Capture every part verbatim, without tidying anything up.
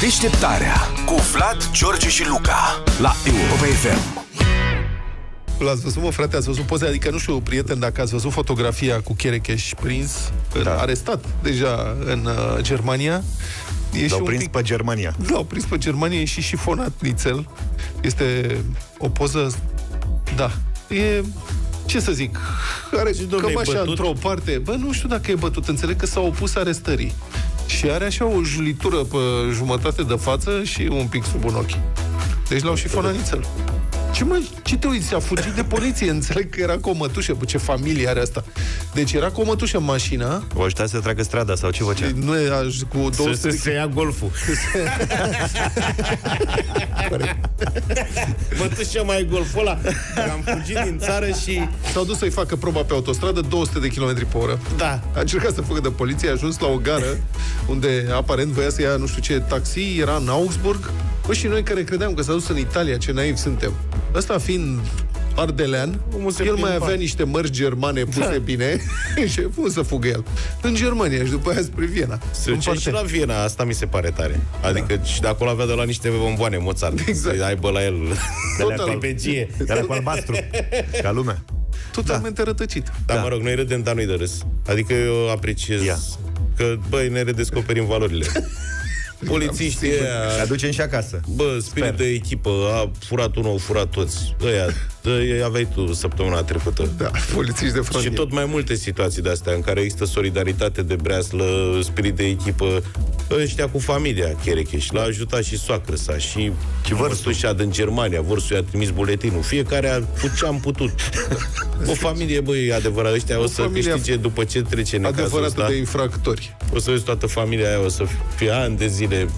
Deșteptarea cu Vlad, George și Luca la Europa F M. L-ați văzut, mă, frate? Ați văzut poze? Adică, nu știu, prieten, dacă ați văzut fotografia cu Cherecheș prins, da. arestat deja în uh, Germania. L-au prins pic... pe Germania. L-au prins pe Germania, e și șifonat nițel. Este o poză... Da. E... Ce să zic? Are cam așa, într-o parte... Bă, nu știu dacă e bătut. Înțeleg că s-a opus arestării. Și are așa o julitură pe jumătate de față și un pic sub un ochi. Deci l-au șifonat nițel. Ce, mă, ce te uiți? A fugit de poliție. Înțeleg că era cu o mătușă. Bă, ce familie are asta. Deci era cu o mătușă în mașină. O ajuta să tragă strada sau ce făcea? Nu, cu două sute... Să se ia golful. Mătușă, mai golful ăla. Am fugit din țară și... S-au dus să-i facă proba pe autostradă, două sute de kilometri pe oră. Da. A încercat să fugă de poliție, a ajuns la o gară unde aparent voia să ia nu știu ce taxi. Era în Augsburg. Bă, și noi care credeam că s-a dus în Italia, ce naivi suntem. Ăsta fiind ardelean, el mai avea niște mărci germane puse, da, bine. Și cum să fugă el? În Germania și după aia spre Viena. Se ducea și la Viena, asta mi se pare tare. Adică, da, și de acolo avea de la niște bomboane Mozart. Exact. Să aibă la el. De la pepegie, de la albastru. Ca lumea. Totalmente, da, rătăcit. Dar, da, mă rog, noi râdem, dar nu-i de râs. Adică eu apreciez, ia, că, băi, ne redescoperim valorile. Polițiștii ăia... Le aducem și acasă. Bă, spirit de echipă, a furat unul, au furat toți. Ăia, ăia aveai tu săptămâna trecută. Da, polițiști de frontieră. Și tot mai multe situații de-astea în care există solidaritate de breaslă, spirit de echipă. Ăștia cu familia Cherecheș. L-a ajutat și soacră sa, și vărsușa din Germania. Vărsul i-a trimis buletinul. Fiecare a făcut ce am putut. O familie, băi, adevărat. Ăștia o, o să câștige după ce trece necazul ăsta. De infractori. O să vezi toată familia aia, o să fie ani de zile de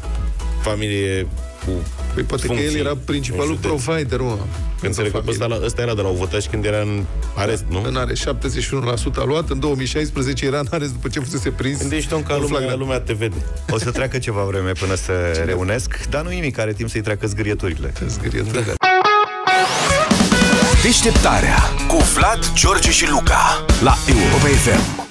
familie cu păi poate funcții, că el era principalul provider, mă. Înțeleg că ăsta, ăsta era de la o votaș când era în arest, nu? În arest, șaptezeci și unu la sută a luat, în două mii șaisprezece era în arest după ce fusese prins. Deci, domn, ca lumea, lumea te vede. O să treacă ceva vreme până se ce reunesc, dar nu nimic, are timp să-i treacă zgârieturile. Zgârieturile. Deșteptarea cu Vlad, George și Luca la Europa F M.